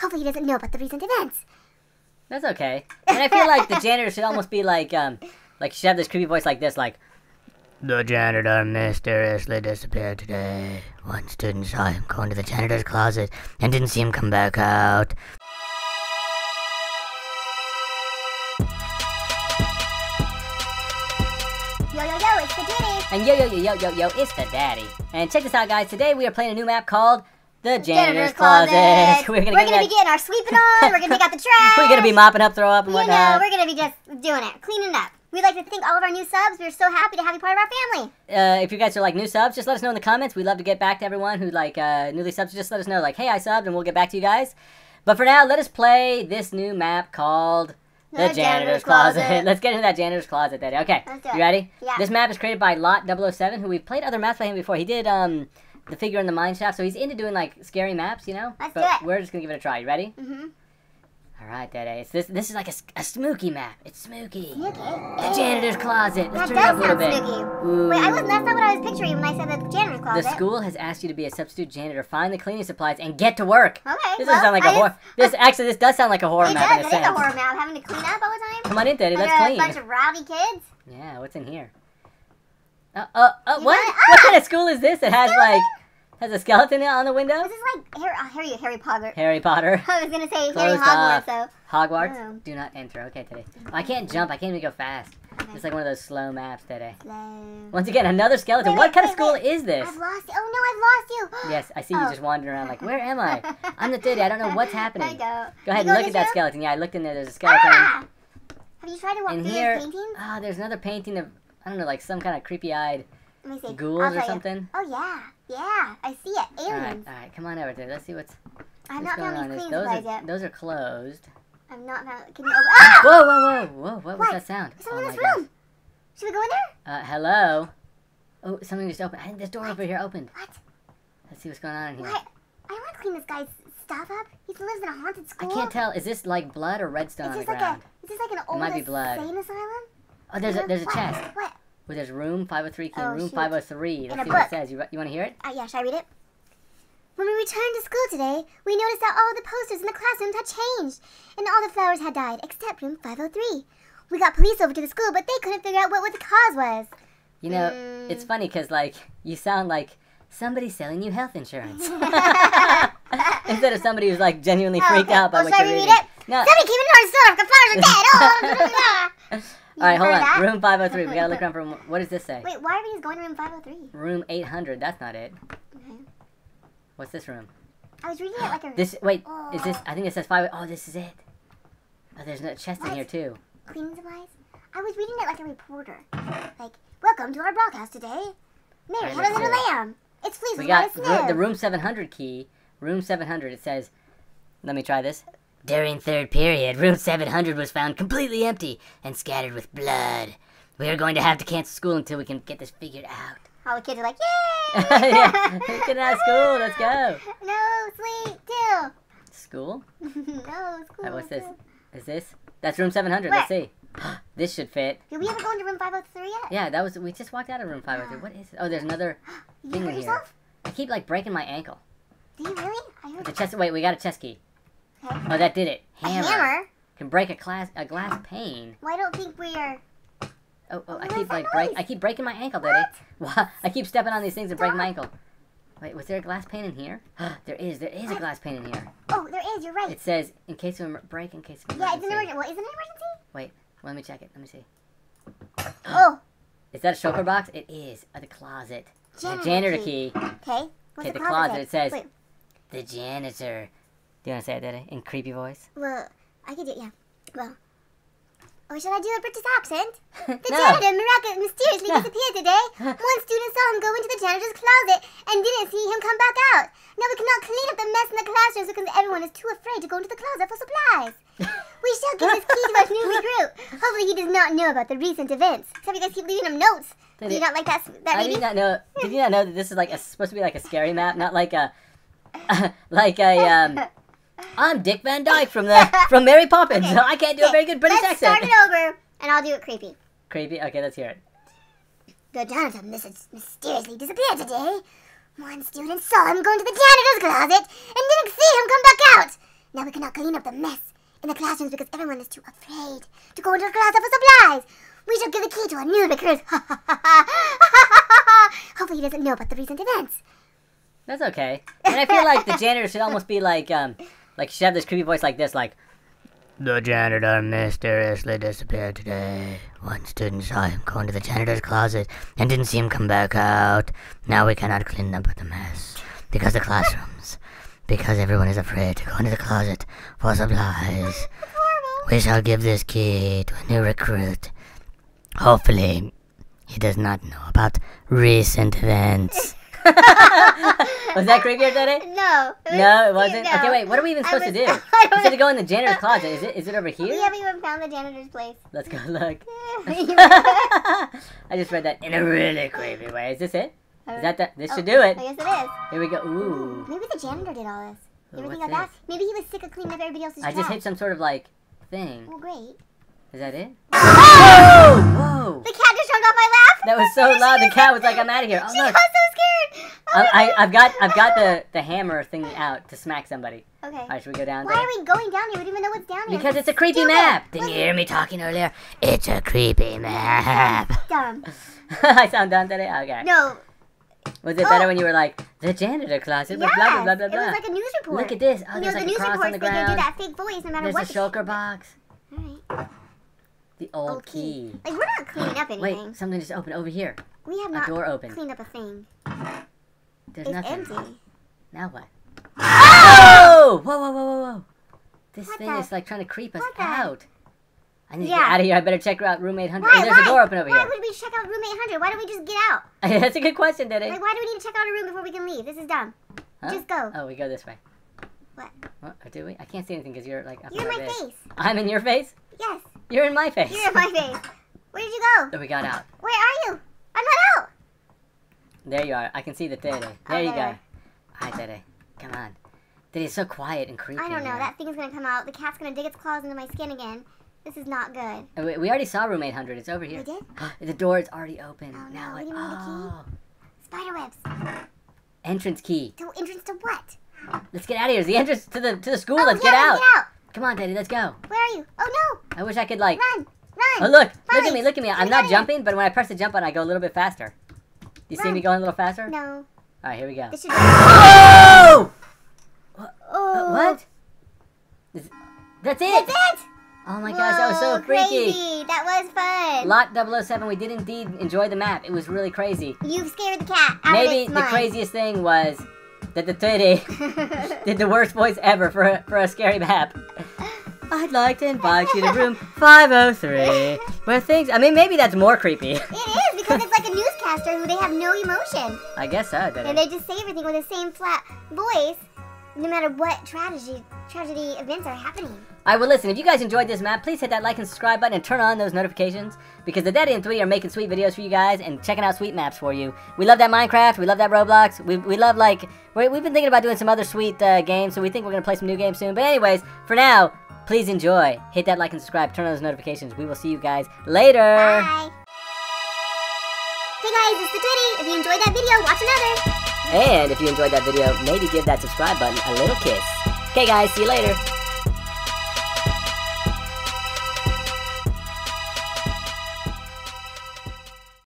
Hopefully he doesn't know about the recent events. That's okay. And I feel like the janitor should almost be like she should have this creepy voice like this, like, "The janitor mysteriously disappeared today. One student saw him go into the janitor's closet and didn't see him come back out." Yo, yo, yo, it's the Daddy! And yo, yo, yo, yo, yo, yo, it's the Daddy. And check this out, guys. Today we are playing a new map called The Janitor's Closet. We're gonna begin our sweeping on. We're gonna pick out the trash. We're gonna be mopping up, throw up, and whatnot. We're gonna be just doing it, cleaning up. We'd like to thank all of our new subs. We're so happy to have you part of our family. If you guys are like new subs, just let us know in the comments. We'd love to get back to everyone who like newly subs. Just let us know like, hey, I subbed, and we'll get back to you guys. But for now, let us play this new map called The Janitor's Closet. Let's get into that Janitor's Closet, Daddy. Okay, you ready? Yeah. This map is created by Lot007, who we've played other maps by him before. He did the figure in the mine shaft, so he's into doing like scary maps, you know? Let's do it. We're just gonna give it a try. You ready? Mm-hmm. All right, Daddy. It's this is like a smooky map. It's smooky. The Janitor's Closet. Let's turn it up a little bit. Ooh. Wait, that's not what I was picturing when I said the Janitor's Closet. The school has asked you to be a substitute janitor. Find the cleaning supplies and get to work. Okay. This doesn't sound like a horror. This does sound like a horror map. It does. It is a horror map. Having to clean up all the time. Come on in, Daddy. Let's clean. A bunch of rowdy kids. Yeah. What's in here? What kind of school is this? It has like. Has a skeleton on the window? This is like Harry Potter. Harry Potter. I was gonna say Harry Hogwarts. So. Hogwarts. Do not enter. Okay, Teddy. I can't jump. I can't even go fast. Okay. It's like one of those slow maps, Teddy. Once again, another skeleton. What kind of school is this? I've lost you. Oh no, I've lost you. Yes, I see you just wandering around. Like, where am I? I'm the Teddy. I don't know what's happening. Go ahead and look at that skeleton. Yeah, I looked in there. There's a skeleton. Ah! Have you tried to walk through this painting? Ah, there's another painting of I don't know, like some kind of creepy-eyed ghouls or something. Oh yeah. Yeah, I see it. Aliens. All right, come on over there. Let's see what's going on. Those are closed. I'm not found. Can you open? Ah! Whoa! What was that sound? There's someone in this room. Gosh. Should we go in there? Hello. Oh, something just opened. I think this door over here opened. What? Let's see what's going on in here. What? I don't want to clean this guy's stuff up. He lives in a haunted school. I can't tell. Is this like blood or redstone on the ground? Is this like an old insane asylum? Oh, there's a chest. What? Well, there's room 503, room 503. Let's see what it says. You want to hear it? Yeah, should I read it? When we returned to school today, we noticed that all the posters in the classrooms had changed, and all the flowers had died, except room 503. We got police over to the school, but they couldn't figure out what the cause was. You know, it's funny because, like, you sound like somebody selling you health insurance. Instead of somebody who's, like, genuinely freaked out by what you're reading. No. Somebody came into our store, the flowers are dead! Oh, Alright, hold on. That? Room 503. We gotta look around for... What does this say? Wait, why are we just going to room 503? Room 800. That's not it. Okay. What's this room? I was reading it like a... Is this... I think it says 5... Oh, this is it. Oh, there's a chest in here, too. Cleaning supplies? I was reading it like a reporter. Like, welcome to our broadcast today. Mary had a little lamb. It's fleas without a snare. The room 700 key. Room 700. It says... Let me try this. During third period, room 700 was found completely empty and scattered with blood. We are going to have to cancel school until we can get this figured out. All the kids are like, yay! Yeah, get out of school, let's go. No sleep till. School? No school. All right, what's this? Is this? That's room 700, let's see. This should fit. Did we ever go into room 503 yet? Yeah, that was. We just walked out of room 503. What is it? Oh, there's another thing in here. I keep like breaking my ankle. Do you really? I heard Wait, we got a chest key. Oh, that did it. Hammer. A hammer? Can break a glass pane. Well, I don't think we are... Oh, I keep breaking my ankle, Daddy. What? I keep stepping on these things and breaking my ankle. Wait, was there a glass pane in here? There is a glass pane in here. Oh, there is, you're right. It says, in case of break, in case of emergency. Yeah, it's an emergency. Well, isn't it an emergency? Wait, let me check it. Let me see. Oh. Is that a shulker box? It is. The closet. Janitor key. Okay. Okay, the closet. It says, the janitor... Do you want to say it, Daddy? In creepy voice? Well, I could do it, yeah. Well. Or should I do a British accent? The janitor mysteriously disappeared today. One student saw him go into the janitor's closet and didn't see him come back out. Now we cannot clean up the mess in the classrooms because everyone is too afraid to go into the closet for supplies. We shall give this key to our new recruit. Hopefully he does not know about the recent events. Except you guys keep leaving him notes. Did you not like that lady? Did you not know that this is like supposed to be like a scary map? Not like a... I'm Dick Van Dyke from Mary Poppins. Okay. I can't do a very good British accent. Let's start it over, and I'll do it creepy. Creepy? Okay, let's hear it. The janitor mysteriously disappeared today. One student saw him go into the janitor's closet and see him come back out! Now we cannot clean up the mess in the classrooms because everyone is too afraid to go into the closet for supplies. We shall give the key to our new recruit. Ha ha ha ha ha ha. Hopefully he doesn't know about the recent events. That's okay. And I feel like the janitor should almost be like she should have this creepy voice like this, like, "The janitor mysteriously disappeared today. One student saw him go into the janitor's closet and didn't see him come back out. Now we cannot clean up the mess because the classrooms, because everyone is afraid to go into the closet for supplies. We shall give this key to a new recruit. Hopefully, he does not know about recent events." Was that creepy, Daddy? No. It wasn't? No. Okay, wait, what are we even supposed to do? We said to go in the janitor's closet. Is it over here? We haven't even found the janitor's place. Let's go look. I just read that in a really creepy way. Is this it? Is that the, this should do it. I guess it is. Here we go. Ooh. Maybe the janitor did all this. Everything like that? Maybe he was sick of cleaning up everybody else's trash. I just hit some sort of, like, thing. Well, great. Is that it? Oh! Whoa! The cat just jumped off my lap. That was so loud. The cat was like, "I'm out of here." Oh, she got so scared. Oh, I've got the hammer thing out to smack somebody. Okay. All right, should we go down? Why are we going down here? We don't even know what's down here. Because it's a creepy map. Didn't you hear me talking earlier? It's a creepy map. Dumb. I sound dumb today. Okay. No. Was it better when you were like, "The janitor closet was blah blah blah blah blah"? It was like a news report. Look at this. Oh, there's like a cross on the ground. They do that fake voice no matter what. There's a shulker box. All right. The old key. Like, we're not cleaning up anything. Wait, something just opened over here. We have not cleaned up a thing. There's nothing. It's empty. Now what? Oh! Whoa, whoa, whoa, whoa, whoa. This thing is like trying to creep us out. I need to get out of here. I better check out room 800. Oh, there's a door open over here. Why would we check out room 800? Why don't we just get out? That's a good question, Daddy. Like, why do we need to check out a room before we can leave? This is dumb. Huh? Just go. Oh, we go this way. What? Do we? I can't see anything because you're like up in my face. I'm in your face? Yes. You're in my face. You're in my face. Where did you go? Oh, we got out. Where are you? I'm not out. There you are. I can see the Dede. There you go. Hi, Dede. Come on. Dede's so quiet and creepy. I don't know. That thing's going to come out. The cat's going to dig its claws into my skin again. This is not good. Oh, we already saw room 800. It's over here. We did? The door is already open. Oh, no. Now we didn't need a key. Spiderwebs. Entrance key. So entrance to what? Let's get out of here. It's the entrance to the school. Let's get out. Let's get out. Come on, Daddy, let's go. Where are you? Oh, no. I wish I could, like... Run, run. Oh, look. Run. Look at me, look at me. I'm not jumping, but when I press the jump button, I go a little bit faster. Do you see me going a little faster? No. All right, here we go. This should be... Oh! What? That's it? That's it? Oh, my gosh, that was so freaky. Crazy. That was fun. Lot007, we did indeed enjoy the map. It was really crazy. You've scared the cat out of its mind. The craziest thing was... that the Tweetie did the worst voice ever for a scary map. I'd like to invite you to room 503, where things... I mean, maybe that's more creepy. It is, because it's like a newscaster who they have no emotion. I guess so, and they just say everything with the same flat voice, no matter what tragedy events are happening. Alright, well listen, if you guys enjoyed this map, please hit that like and subscribe button and turn on those notifications, because the Daddy and Tweetie are making sweet videos for you guys and checking out sweet maps for you. We love that Minecraft, we love that Roblox, we love like, we've been thinking about doing some other sweet games, so we think we're going to play some new games soon. But anyways, for now, please enjoy. Hit that like and subscribe, turn on those notifications. We will see you guys later. Bye. Hey guys, it's the Tweetie. If you enjoyed that video, watch another. And if you enjoyed that video, maybe give that subscribe button a little kiss. Okay guys, see you later.